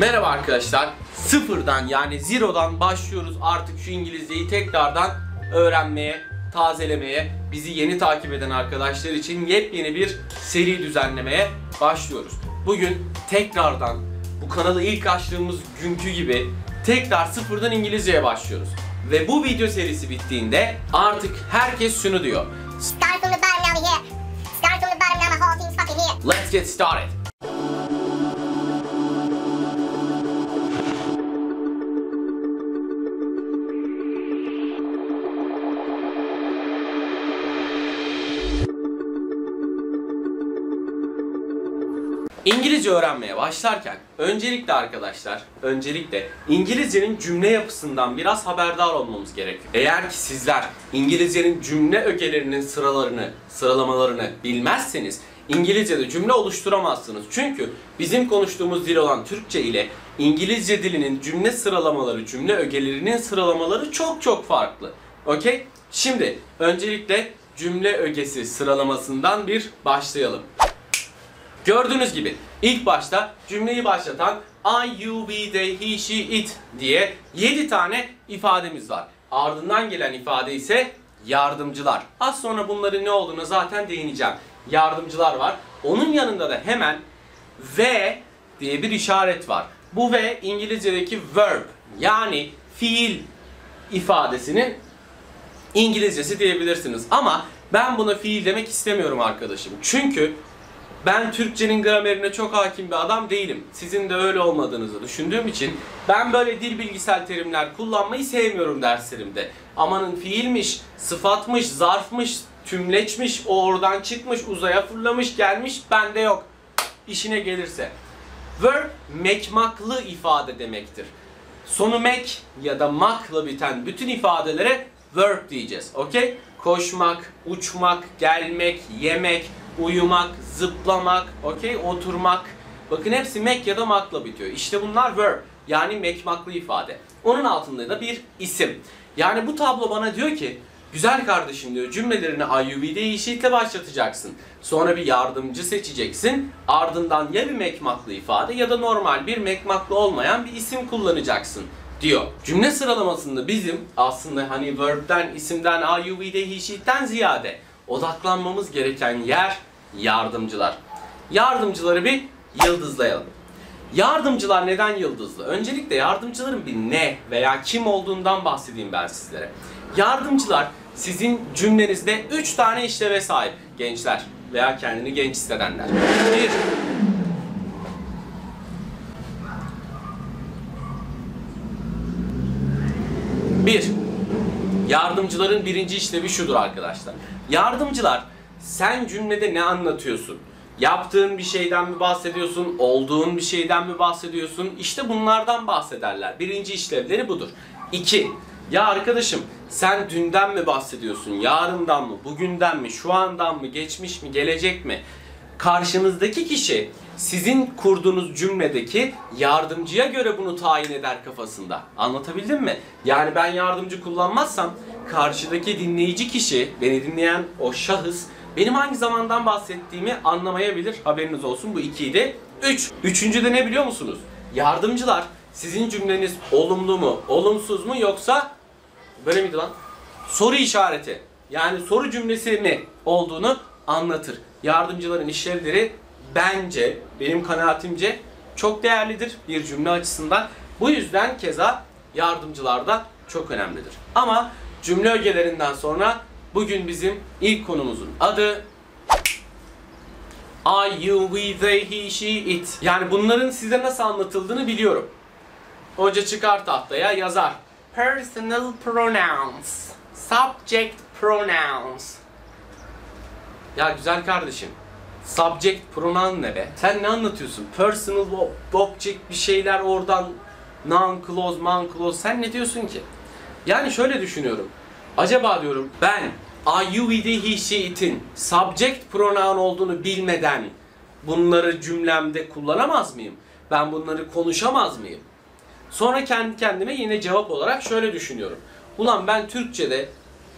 Merhaba arkadaşlar, sıfırdan yani zero'dan başlıyoruz artık şu İngilizceyi tekrardan öğrenmeye, tazelemeye, bizi yeni takip eden arkadaşlar için yepyeni bir seri düzenlemeye başlıyoruz. Bugün tekrardan bu kanalı ilk açtığımız günkü gibi tekrar sıfırdan İngilizceye başlıyoruz. Ve bu video serisi bittiğinde artık herkes şunu diyor: Let's get started. İngilizce öğrenmeye başlarken öncelikle İngilizcenin cümle yapısından biraz haberdar olmamız gerekiyor. Eğer ki sizler İngilizcenin cümle ögelerinin sıralamalarını bilmezseniz İngilizce'de cümle oluşturamazsınız. Çünkü bizim konuştuğumuz dil olan Türkçe ile İngilizce dilinin cümle sıralamaları, cümle ögelerinin sıralamaları çok farklı. Okey? Şimdi öncelikle cümle ögesi sıralamasından bir başlayalım. Gördüğünüz gibi ilk başta cümleyi başlatan I, you, we, they, he, she, it diye 7 tane ifademiz var. Ardından gelen ifade ise yardımcılar. Az sonra bunların ne olduğuna zaten değineceğim. Yardımcılar var. Onun yanında da hemen ve diye bir işaret var. Bu ve İngilizce'deki verb yani fiil ifadesinin İngilizcesi diyebilirsiniz. Ama ben buna fiil demek istemiyorum arkadaşım. Çünkü ben Türkçenin gramerine çok hakim bir adam değilim. Sizin de öyle olmadığınızı düşündüğüm için ben böyle dil bilgisel terimler kullanmayı sevmiyorum derslerimde. Amanın fiilmiş, sıfatmış, zarfmış, tümleçmiş, o oradan çıkmış, uzaya fırlamış, gelmiş, bende yok. İşine gelirse. Verb, mekmaklı ifade demektir. Sonu mek ya da makla biten bütün ifadelere verb diyeceğiz. Okey? Koşmak, uçmak, gelmek, yemek, uyumak, zıplamak, okey, oturmak. Bakın hepsi mek ya da makla bitiyor. İşte bunlar verb yani mekmaklı ifade. Onun altında da bir isim. Yani bu tablo bana diyor ki güzel kardeşim diyor, cümlelerini IUV'de işitle başlatacaksın. Sonra bir yardımcı seçeceksin. Ardından ya bir mekmaklı ifade ya da normal bir mekmaklı olmayan bir isim kullanacaksın diyor. Cümle sıralamasında bizim aslında hani verb'den, isimden, IUV'de işitten ziyade odaklanmamız gereken yer yardımcılar. Yardımcıları bir yıldızlayalım. Yardımcılar neden yıldızlı? Öncelikle yardımcıların bir ne veya kim olduğundan bahsedeyim ben sizlere. Yardımcılar sizin cümlenizde 3 tane işleve sahip gençler veya kendini genç hissedenler. 1. Yardımcıların birinci işlevi şudur arkadaşlar. Yardımcılar sen cümlede ne anlatıyorsun? Yaptığın bir şeyden mi bahsediyorsun? Olduğun bir şeyden mi bahsediyorsun? İşte bunlardan bahsederler. Birinci işlevleri budur. 2. Ya arkadaşım sen dünden mi bahsediyorsun? Yarından mı? Bugünden mi? Şu andan mı? Geçmiş mi? Gelecek mi? Karşınızdaki kişi sizin kurduğunuz cümledeki yardımcıya göre bunu tayin eder kafasında. Anlatabildim mi? Yani ben yardımcı kullanmazsam karşıdaki dinleyici kişi, beni dinleyen o şahıs benim hangi zamandan bahsettiğimi anlamayabilir. Haberiniz olsun, bu 2'ydi. 3. Üçüncü de ne biliyor musunuz? Yardımcılar sizin cümleniz olumlu mu, olumsuz mu yoksa böyle miydi lan? Soru işareti yani soru cümlesi mi olduğunu anlatır. Yardımcıların işlevleri bence, benim kanaatimce çok değerlidir bir cümle açısından. Bu yüzden keza yardımcılar da çok önemlidir. Ama cümle ögelerinden sonra bugün bizim ilk konumuzun adı I, you, we, they, he, she, it. Yani bunların size nasıl anlatıldığını biliyorum. Hoca çıkar tahtaya yazar. Personal pronouns, subject pronouns. Ya güzel kardeşim, subject pronoun ne be? Sen ne anlatıyorsun? Personal object bir şeyler oradan noun clause, man clause. Sen ne diyorsun ki? Yani şöyle düşünüyorum. Acaba diyorum ben I, you, we, they, he, she, it'in subject pronoun olduğunu bilmeden bunları cümlemde kullanamaz mıyım? Ben bunları konuşamaz mıyım? Sonra kendi kendime yine cevap olarak şöyle düşünüyorum. Ulan ben Türkçe'de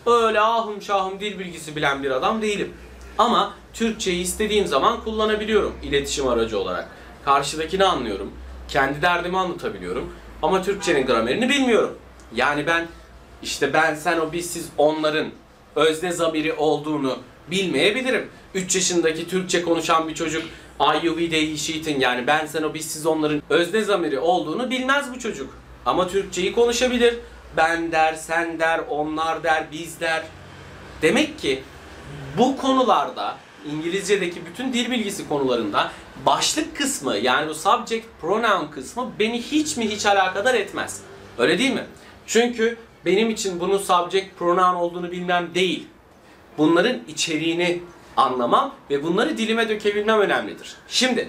öyle ahım şahım dil bilgisi bilen bir adam değilim. Ama Türkçeyi istediğim zaman kullanabiliyorum iletişim aracı olarak. Karşıdakini anlıyorum. kendi derdimi anlatabiliyorum. Ama Türkçenin gramerini bilmiyorum. Yani ben, işte ben, sen, o, biz, siz, onların özne zamiri olduğunu bilmeyebilirim. 3 yaşındaki Türkçe konuşan bir çocuk I, you, we, they, she, it'in, yani ben, sen, o, biz, siz, onların özne zamiri olduğunu bilmez bu çocuk. Ama Türkçeyi konuşabilir. Ben der, sen der, onlar der, biz der. Demek ki bu konularda, İngilizce'deki bütün dil bilgisi konularında başlık kısmı, yani bu subject pronoun kısmı beni hiç mi hiç alakadar etmez. Öyle değil mi? Çünkü benim için bunun subject pronoun olduğunu bilmem değil. Bunların içeriğini anlamam ve bunları dilime dökebilmem önemlidir. Şimdi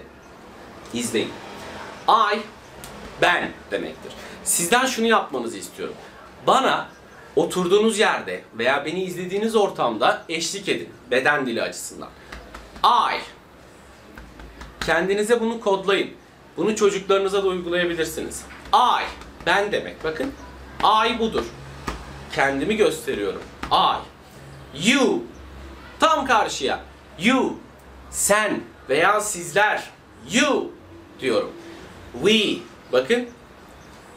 izleyin. I, ben demektir. Sizden şunu yapmanızı istiyorum. Bana oturduğunuz yerde veya beni izlediğiniz ortamda eşlik edin beden dili açısından. I. Kendinize bunu kodlayın. Bunu çocuklarınıza da uygulayabilirsiniz. I. Ben demek. Bakın. I budur. Kendimi gösteriyorum. I. You. Tam karşıya. You. Sen veya sizler. You diyorum. We. Bakın.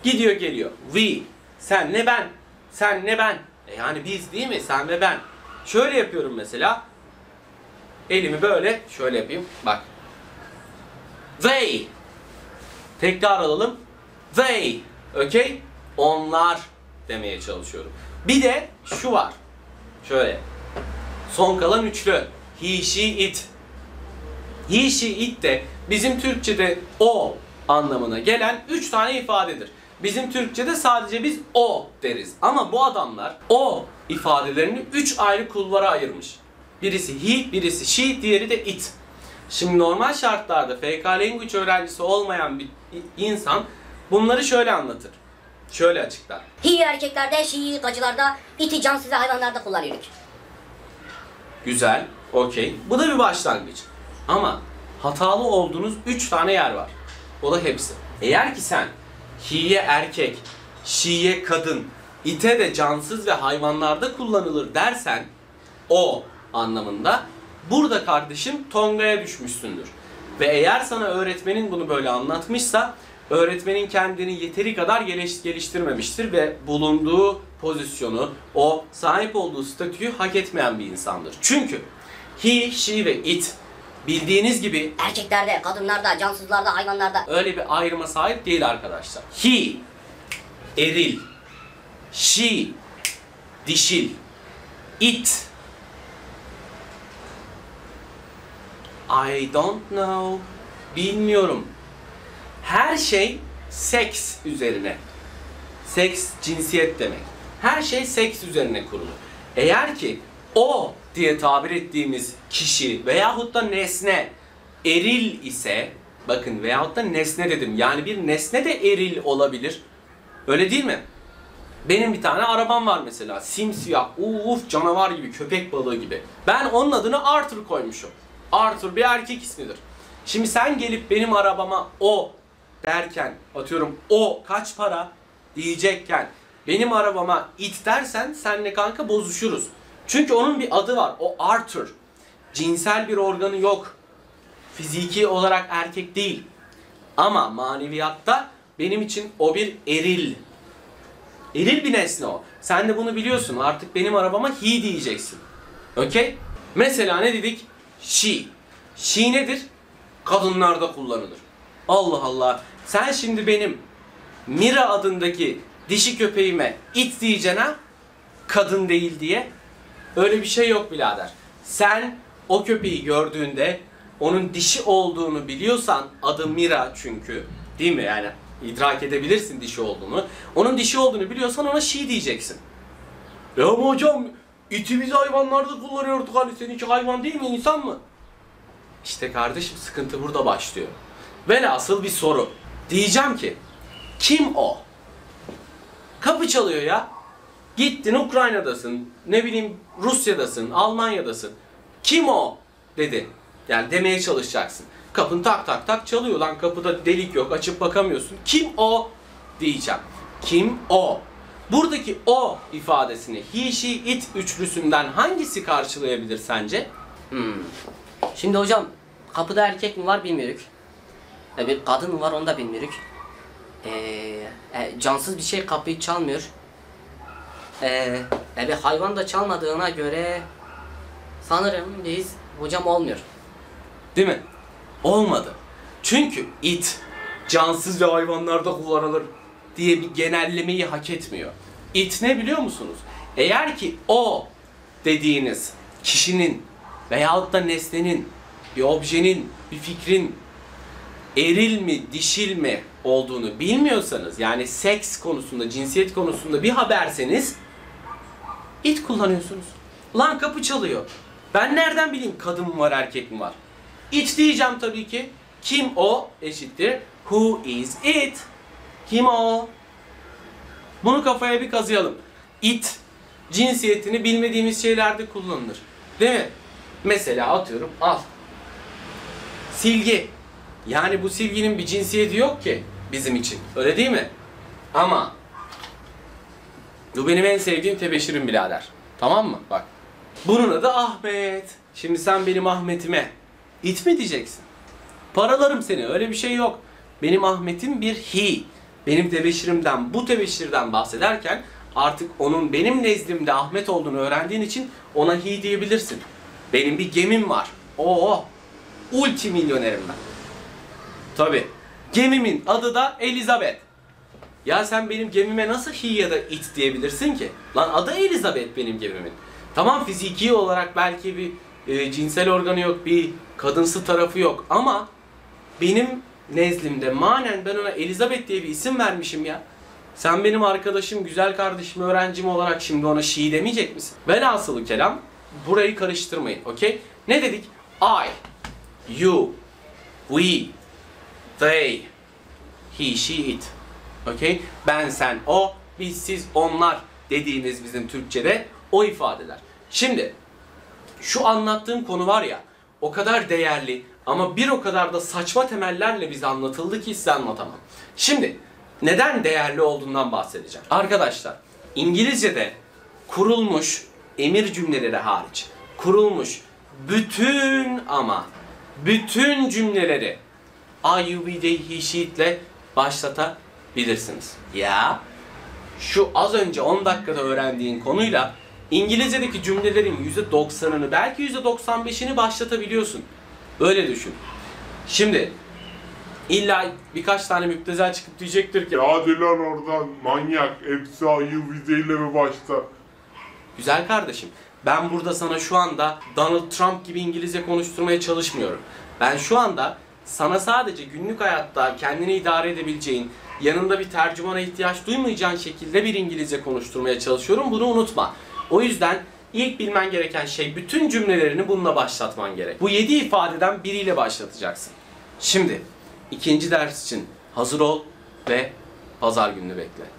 Gidiyor geliyor. We. Sen ne ben. Sen ne ben. Yani biz değil mi? Sen ve ben. Şöyle yapıyorum mesela. Elimi böyle şöyle yapayım. Bak. They. Tekrar alalım. They. Okay? Onlar demeye çalışıyorum. Bir de şu var. Şöyle. Son kalan üçlü. He, she, it. He, she, it de bizim Türkçe'de o anlamına gelen 3 tane ifadedir. Bizim Türkçe'de sadece biz o deriz. Ama bu adamlar o ifadelerini 3 ayrı kulvara ayırmış. Birisi he, birisi she, diğeri de it. Şimdi normal şartlarda FK Language öğrencisi olmayan bir insan bunları şöyle anlatır. Şöyle açıklar. He erkeklerde, she gacılarda, it'i cansız hayvanlarda kullanıyoruz. Güzel, okey. Bu da bir başlangıç. Ama hatalı olduğunuz 3 tane yer var. O da hepsi. Eğer ki sen he'ye erkek, she'ye kadın, it'e de cansız ve hayvanlarda kullanılır dersen o anlamında, burada kardeşim tongaya düşmüşsündür. Ve eğer sana öğretmenin bunu böyle anlatmışsa, öğretmenin kendini yeteri kadar geliştirmemiştir ve bulunduğu pozisyonu, o sahip olduğu statüyü hak etmeyen bir insandır. Çünkü he, she ve it bildiğiniz gibi erkeklerde, kadınlarda, cansızlarda, hayvanlarda öyle bir ayrıma sahip değil arkadaşlar. He, eril. She, dişil. It, I don't know, bilmiyorum. Her şey seks üzerine. Seks, cinsiyet demek. Her şey seks üzerine kurulu. Eğer ki o diye tabir ettiğimiz kişi veyahut da nesne eril ise, bakın veyahut da nesne dedim. Yani bir nesne de eril olabilir. Öyle değil mi? Benim bir tane arabam var mesela. Simsiyah, uf, canavar gibi, köpek balığı gibi. Ben onun adını Arthur koymuşum. Arthur bir erkek ismidir. Şimdi sen gelip benim arabama o derken, atıyorum o kaç para diyecekken benim arabama it dersen senle kanka bozuşuruz. Çünkü onun bir adı var. O Arthur. Cinsel bir organı yok. Fiziki olarak erkek değil. Ama maneviyatta benim için o bir eril. Eril bir nesne o. Sen de bunu biliyorsun. Artık benim arabama he diyeceksin. Okey? Mesela ne dedik? She. She nedir? Kadınlarda kullanılır. Allah Allah. Sen şimdi benim Mira adındaki dişi köpeğime it diyeceğine kadın değil diye. Öyle bir şey yok birader. Sen o köpeği gördüğünde onun dişi olduğunu biliyorsan, adı Mira çünkü değil mi, yani idrak edebilirsin dişi olduğunu. Onun dişi olduğunu biliyorsan ona she diyeceksin. Ya ama hocam iti biz hayvanlarda kullanıyorduk, hani seninki hayvan değil mi, insan mı? İşte kardeşim sıkıntı burada başlıyor. Velhasıl bir soru. Diyeceğim ki kim o? Kapı çalıyor ya. Gittin Ukrayna'dasın, ne bileyim Rusya'dasın, Almanya'dasın. Kim o? Dedi. Yani demeye çalışacaksın. Kapın tak tak tak çalıyor lan, kapıda delik yok, açıp bakamıyorsun. Kim o? Diyeceğim. Kim o? Buradaki o ifadesini he, she, it üçlüsünden hangisi karşılayabilir sence? Şimdi hocam kapıda erkek mi var bilmiyoruz. Bir kadın mı var onu da bilmiyoruz. cansız bir şey kapıyı çalmıyor. Bir hayvan da çalmadığına göre sanırım biz hocam olmuyor. Değil mi? Olmadı. Çünkü it cansız ve hayvanlarda kullanılır diye bir genellemeyi hak etmiyor. It ne biliyor musunuz? Eğer ki o dediğiniz kişinin veyahut da nesnenin, bir objenin, bir fikrin eril mi, dişil mi olduğunu bilmiyorsanız, yani seks konusunda, cinsiyet konusunda bir haberseniz it kullanıyorsunuz. Lan kapı çalıyor. Ben nereden bileyim kadın mı var, erkek mi var? It diyeceğim tabii ki. Kim o? Eşittir. Who is it? Kim o? Bunu kafaya bir kazıyalım. It cinsiyetini bilmediğimiz şeylerde kullanılır. Değil mi? Mesela atıyorum al. Silgi. Yani bu silginin bir cinsiyeti yok ki bizim için. Öyle değil mi? Ama bu benim en sevdiğim tebeşirim birader. Tamam mı? Bak. Bunun adı Ahmet. Şimdi sen benim Ahmet'ime it mi diyeceksin? Paralarım seni. Öyle bir şey yok. Benim Ahmet'im bir he. Benim tebeşirimden, bu tebeşirden bahsederken artık onun benim nezdimde Ahmet olduğunu öğrendiğin için ona he diyebilirsin. Benim bir gemim var. Oo. Ultimilyonerim ben. Tabii. Gemimin adı da Elizabeth. Ya sen benim gemime nasıl he ya da it diyebilirsin ki? Lan adı Elizabeth benim gemimin. Tamam, fiziki olarak belki bir cinsel organı yok, bir kadınsı tarafı yok ama benim nezdimde manen ben ona Elizabeth diye bir isim vermişim ya. Sen benim arkadaşım, güzel kardeşim, öğrencim olarak şimdi ona she demeyecek misin? Velhasılı kelam, burayı karıştırmayın, okey? Ne dedik? I, you, we, they, he, she, it. Okay? Ben, sen, o, biz, siz, onlar dediğimiz bizim Türkçe'de o ifadeler. Şimdi şu anlattığım konu var ya, o kadar değerli ama bir o kadar da saçma temellerle bize anlatıldı ki size anlatamam. Şimdi neden değerli olduğundan bahsedeceğim. Arkadaşlar, İngilizce'de kurulmuş emir cümleleri hariç kurulmuş bütün ama bütün cümleleri I, you, we, they, he, she, it'le başlatabilirsiniz. Ya şu az önce 10 dakikada öğrendiğin konuyla İngilizce'deki cümlelerin %90'ını belki %95'ini başlatabiliyorsun. Öyle düşün. Şimdi illa birkaç tane müptezel çıkıp diyecektir ki hadi lan oradan manyak hepsi I, you, we, they ile mi başta? Güzel kardeşim, ben burada sana şu anda Donald Trump gibi İngilizce konuşturmaya çalışmıyorum. Ben şu anda sana sadece günlük hayatta kendini idare edebileceğin, yanında bir tercümana ihtiyaç duymayacağın şekilde bir İngilizce konuşturmaya çalışıyorum. Bunu unutma. O yüzden ilk bilmen gereken şey bütün cümlelerini bununla başlatman gerek. Bu 7 ifadeden biriyle başlatacaksın. Şimdi ikinci ders için hazır ol ve pazar gününü bekle.